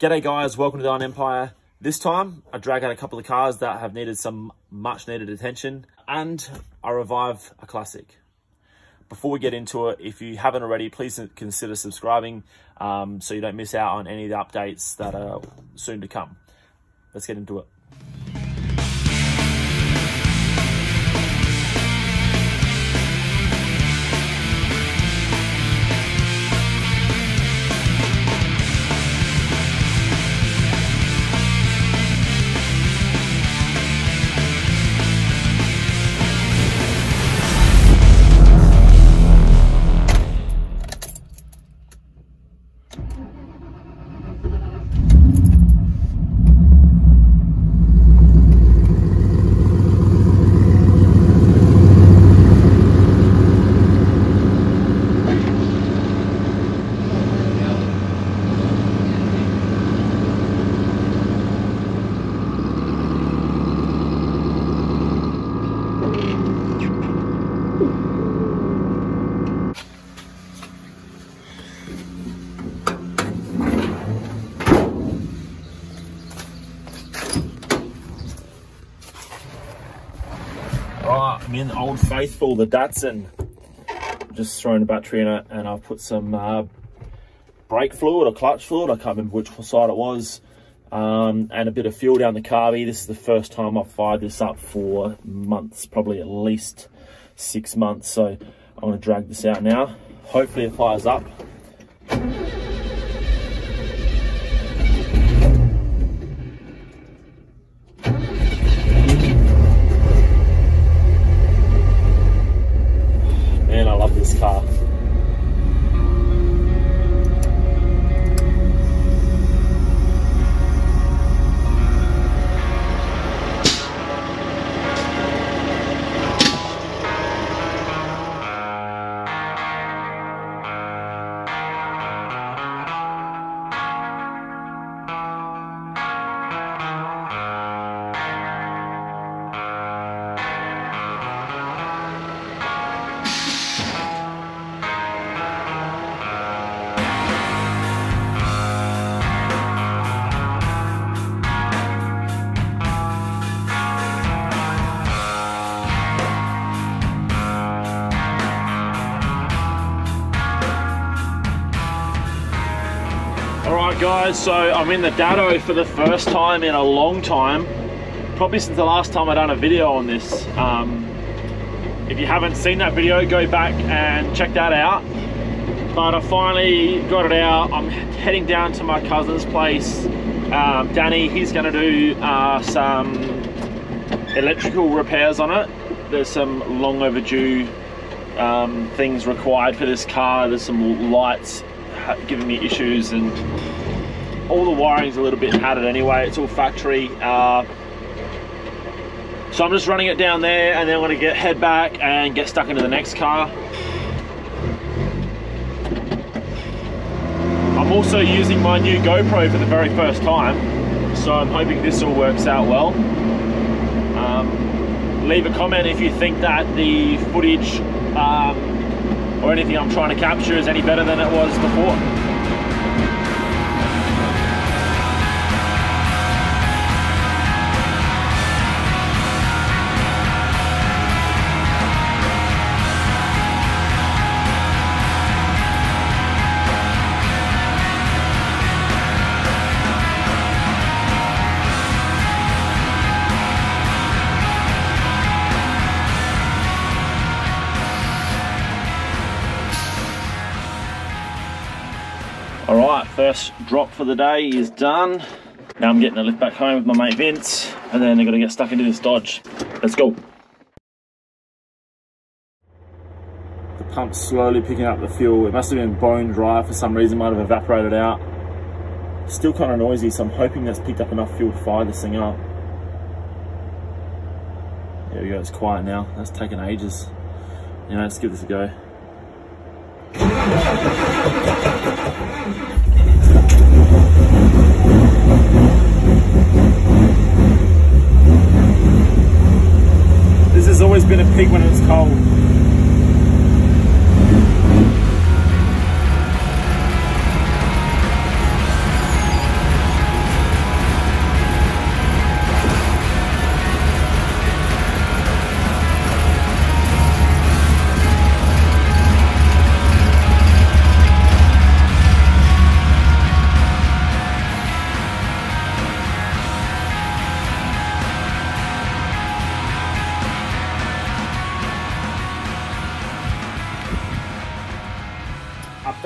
G'day guys, welcome to The Iron Empire. This time, I drag out a couple of cars that have needed some much needed attention and I revive a classic. Before we get into it, if you haven't already, please consider subscribing so you don't miss out on any of the updates that are soon to come. Let's get into it. I'm in Old Faithful, the Datsun. I've just thrown a battery in it and I've put some brake fluid or clutch fluid, I can't remember which side it was, and a bit of fuel down the carby. This is the first time I've fired this up for months, probably at least 6 months. So I'm going to drag this out now. Hopefully it fires up. Car. Guys, so I'm in the Datto for the first time in a long time, probably since the last time I done a video on this. If you haven't seen that video, go back and check that out. But I finally got it out. I'm heading down to my cousin's place, Danny. He's going to do some electrical repairs on it. There's some long overdue things required for this car. There's some lights giving me issues and all the wiring's a little bit hatted anyway, it's all factory. So I'm just running it down there and then I'm gonna head back and get stuck into the next car. I'm also using my new GoPro for the very first time, so I'm hoping this all works out well. Leave a comment if you think that the footage or anything I'm trying to capture is any better than it was before. First drop for the day is done. Now I'm getting a lift back home with my mate Vince, and then they're gonna get stuck into this Dodge. Let's go. The pump's slowly picking up the fuel. It must have been bone dry for some reason, might have evaporated out. It's still kind of noisy, so I'm hoping that's picked up enough fuel to fire this thing up. There we go, it's quiet now. That's taken ages. You know, let's give this a go. This has always been a pig when it's cold.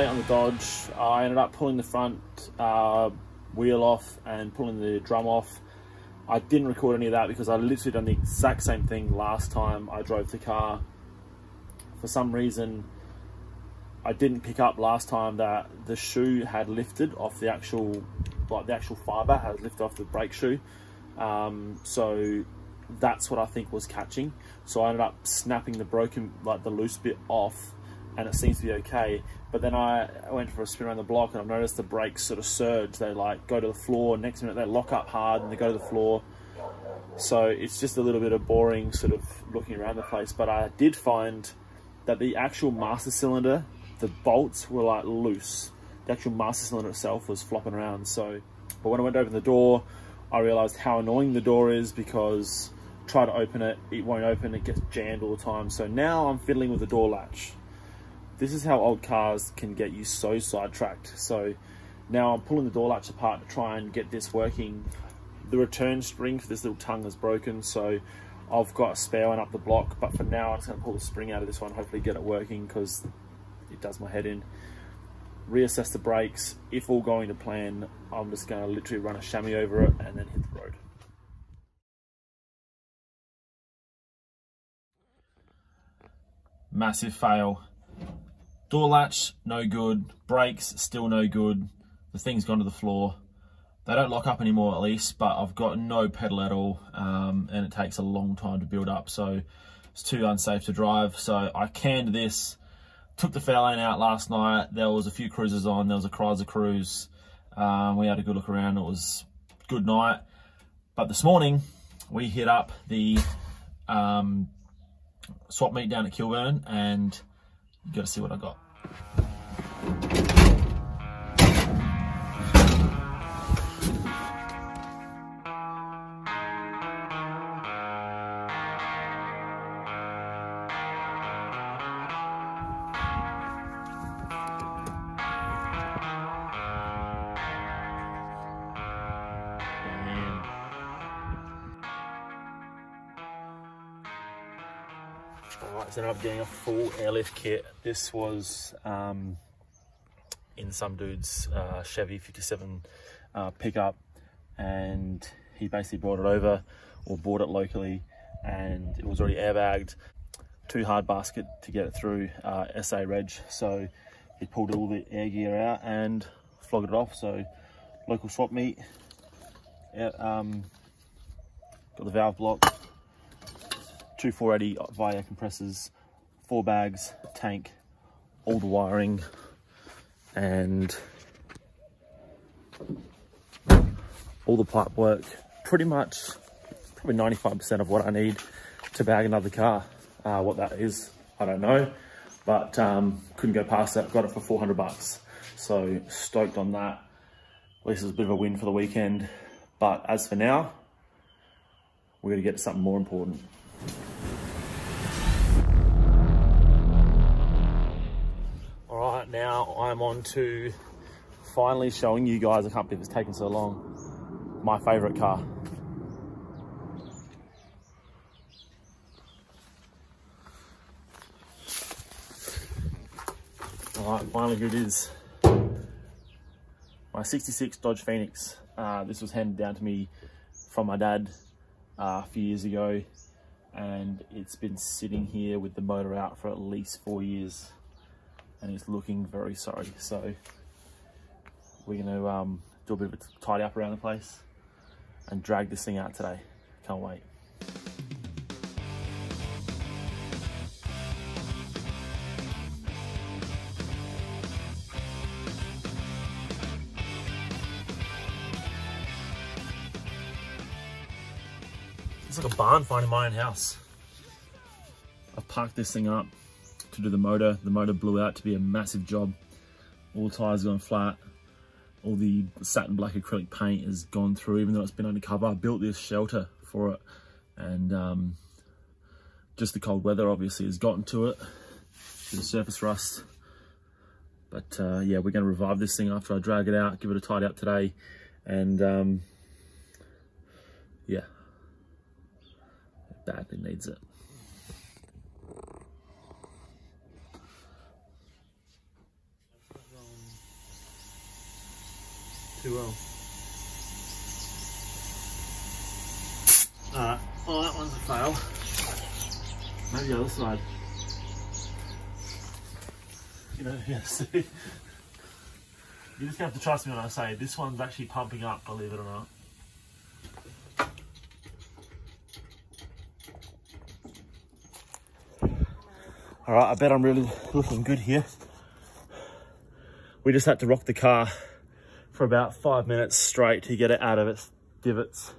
update on the Dodge. I ended up pulling the front wheel off and pulling the drum off. I didn't record any of that because I literally done the exact same thing last time I drove the car. For some reason, I didn't pick up last time that the shoe had lifted off the actual, like the actual fiber had lifted off the brake shoe. So that's what I think was catching. So I ended up snapping the broken, like the loose bit off, and it seems to be okay. But then I went for a spin around the block and I've noticed the brakes sort of surge. They like go to the floor, next minute they lock up hard and they go to the floor. So it's just a little bit of boring sort of looking around the place. But I did find that the actual master cylinder, the bolts were like loose. The actual master cylinder itself was flopping around. So, but when I went to open the door, I realized how annoying the door is, because try to open it, it won't open, it gets jammed all the time. So now I'm fiddling with the door latch. This is how old cars can get you so sidetracked. So now I'm pulling the door latch apart to try and get this working. The return spring for this little tongue is broken, so I've got a spare one up the block, but for now I'm just gonna pull the spring out of this one, hopefully get it working, because it does my head in. Reassess the brakes. If all going to plan, I'm just gonna literally run a chamois over it and then hit the road. Massive fail. Door latch, no good. Brakes, still no good. The thing's gone to the floor. They don't lock up anymore, at least, but I've got no pedal at all, and it takes a long time to build up, so it's too unsafe to drive. So I canned this, took the Fairlane out last night. There was a few cruisers on. There was a Chrysler cruise. We had a good look around. It was a good night. But this morning, we hit up the swap meet down at Kilburn, and you gotta see what I got. Damn. Alright, so now I'm getting a full airlift kit. This was in some dude's Chevy 57 pickup, and he basically brought it over, or bought it locally, and it was already airbagged. Too hard basket to get it through SA reg, so he pulled all the air gear out and flogged it off. So local swap meet, got the valve block, two 480 via compressors, 4 bags, tank, all the wiring, and all the pipe work. Pretty much, probably 95% of what I need to bag another car. What that is, I don't know, but couldn't go past that. Got it for 400 bucks, so stoked on that. At least it was a bit of a win for the weekend. But as for now, we're gonna get to something more important. Alright, now I'm on to finally showing you guys, I can't believe it's taken so long, my favourite car. Alright, finally here it is. My 66 Dodge Phoenix. This was handed down to me from my dad a few years ago, and it's been sitting here with the motor out for at least 4 years, and it's looking very sorry. So we're gonna do a bit of a tidy up around the place and drag this thing out today. Can't wait. It's like a barn finding my own house. I've parked this thing up to do the motor. The motor blew out to be a massive job. All the tires gone flat. All the satin black acrylic paint has gone through, even though it's been undercover. I built this shelter for it, and just the cold weather obviously has gotten to it. There's surface rust. But yeah, we're gonna revive this thing after I drag it out, give it a tidy up today. And yeah, it badly needs it. 2-0. Alright, oh, that one's a fail. Maybe the other side. You know, yes. You just have to trust me when I say this one's actually pumping up, believe it or not. Alright, I bet I'm really looking good here. We just had to rock the car for about 5 minutes straight to get it out of its divots.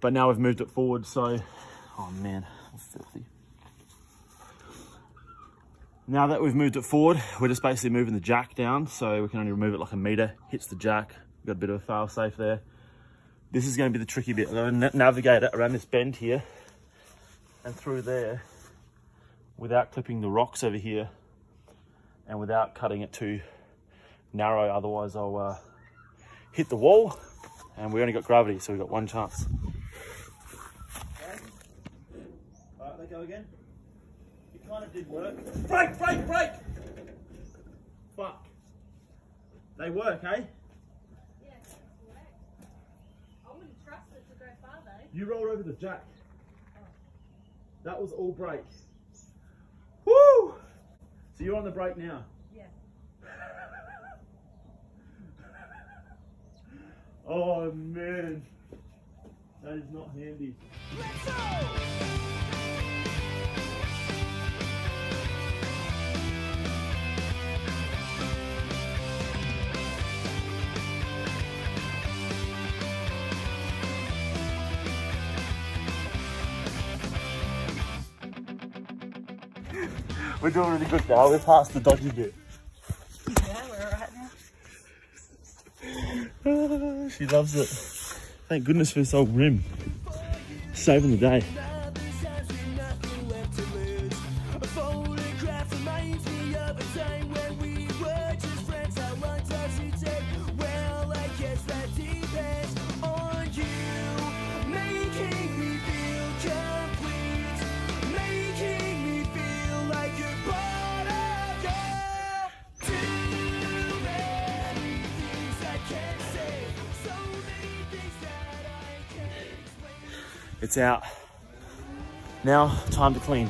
But now we've moved it forward, so... Oh man, that's filthy. Now that we've moved it forward, we're just basically moving the jack down, so we can only remove it like a metre. Hits the jack, we've got a bit of a fail safe there. This is going to be the tricky bit. I'm going to navigate it around this bend here and through there without clipping the rocks over here and without cutting it too narrow, otherwise I'll hit the wall, and we only got gravity, so we've got one chance. Alright, let go again. It kind of did work. Brake, brake, brake! Fuck. They work, eh? Yeah, correct. I wouldn't trust it to go far though. You rolled over the jack. Oh. That was all brakes. Woo! So you're on the brake now? Yeah. Oh man, that is not handy. Let's go! We're doing really good now, we're past the dodgy bit. Yeah, we're alright now. Oh, she loves it. Thank goodness for this old rim. Saving the day. It's out. Now, time to clean.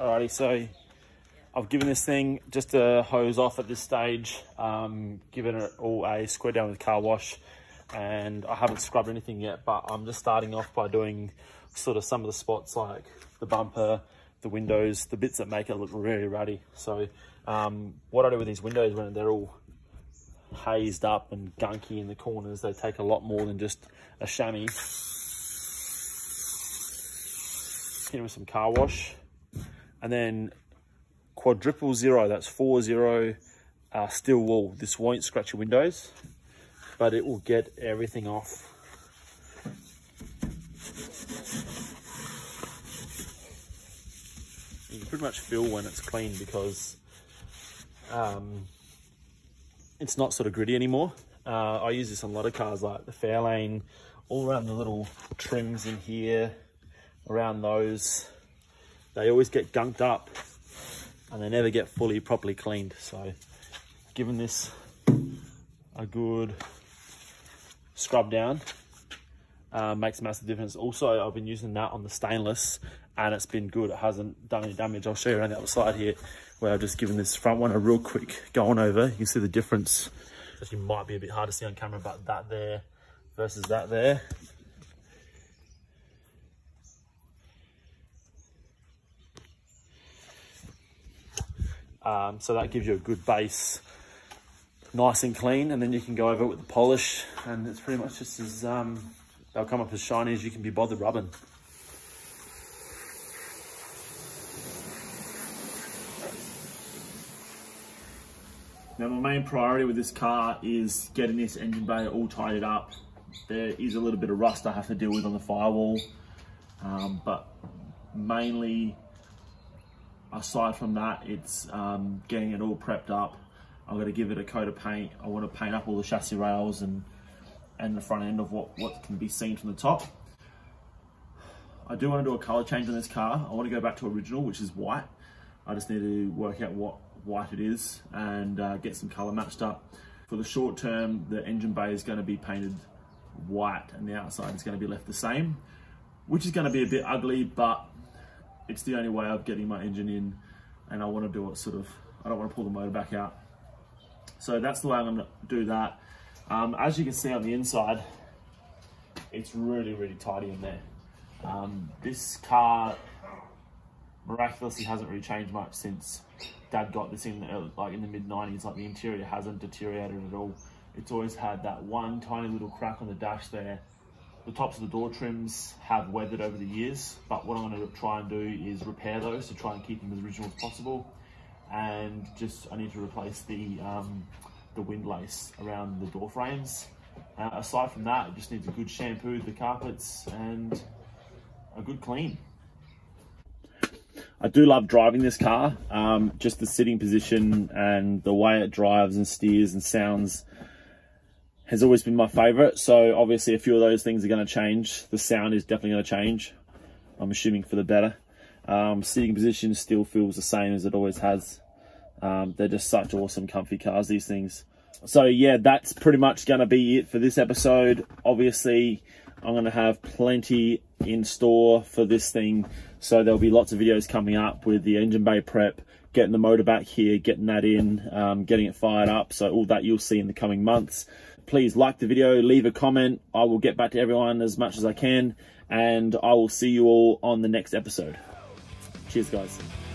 Alrighty, so I've given this thing just a hose off at this stage, given it all a square down with car wash, and I haven't scrubbed anything yet, but I'm just starting off by doing sort of some of the spots like the bumper, the windows, the bits that make it look really ratty. So what I do with these windows when they're all hazed up and gunky in the corners, they take a lot more than just a chamois. Hit it with some car wash. And then quadruple zero, that's 4-0 steel wool. This won't scratch your windows, but it will get everything off. You can pretty much feel when it's clean because it's not sort of gritty anymore. I use this on a lot of cars like the Fairlane, all around the little trims in here, around those. They always get gunked up and they never get fully, properly cleaned. So giving this a good scrub down makes a massive difference. Also, I've been using that on the stainless and it's been good. It hasn't done any damage. I'll show you around the other side here where I've just given this front one a real quick going over. You can see the difference. It actually might be a bit hard to see on camera, but that there versus that there. So that gives you a good base, nice and clean, and then you can go over it with the polish, and it's pretty much just as, they'll come up as shiny as you can be bothered rubbing. Now, my main priority with this car is getting this engine bay all tidied up. There is a little bit of rust I have to deal with on the firewall, but mainly, aside from that, it's getting it all prepped up. I'm going to give it a coat of paint. I want to paint up all the chassis rails and the front end of what can be seen from the top. I do want to do a colour change on this car. I want to go back to original, which is white. I just need to work out what white it is and get some color matched up. For the short term, the engine bay is going to be painted white and the outside is going to be left the same, which is going to be a bit ugly, but it's the only way of getting my engine in, and I want to do it sort of, I don't want to pull the motor back out. So that's the way I'm going to do that. As you can see on the inside, it's really, really tidy in there. This car miraculously hasn't really changed much since Dad got this in the, like in the mid-90s. Like, the interior hasn't deteriorated at all. It's always had that one tiny little crack on the dash there. The tops of the door trims have weathered over the years, but what I'm going to try and do is repair those to try and keep them as original as possible. And just, I need to replace the wind lace around the door frames. Aside from that, it just needs a good shampoo, the carpets, and a good clean. I do love driving this car, just the sitting position and the way it drives and steers and sounds has always been my favourite. So obviously a few of those things are going to change. The sound is definitely going to change, I'm assuming for the better. Sitting position still feels the same as it always has. They're just such awesome comfy cars, these things. So yeah, that's pretty much going to be it for this episode. Obviously, I'm going to have plenty in store for this thing, so there'll be lots of videos coming up with the engine bay prep, getting the motor back here, getting that in, getting it fired up. So all that you'll see in the coming months. Please like the video, leave a comment. I will get back to everyone as much as I can, and I will see you all on the next episode. Cheers, guys.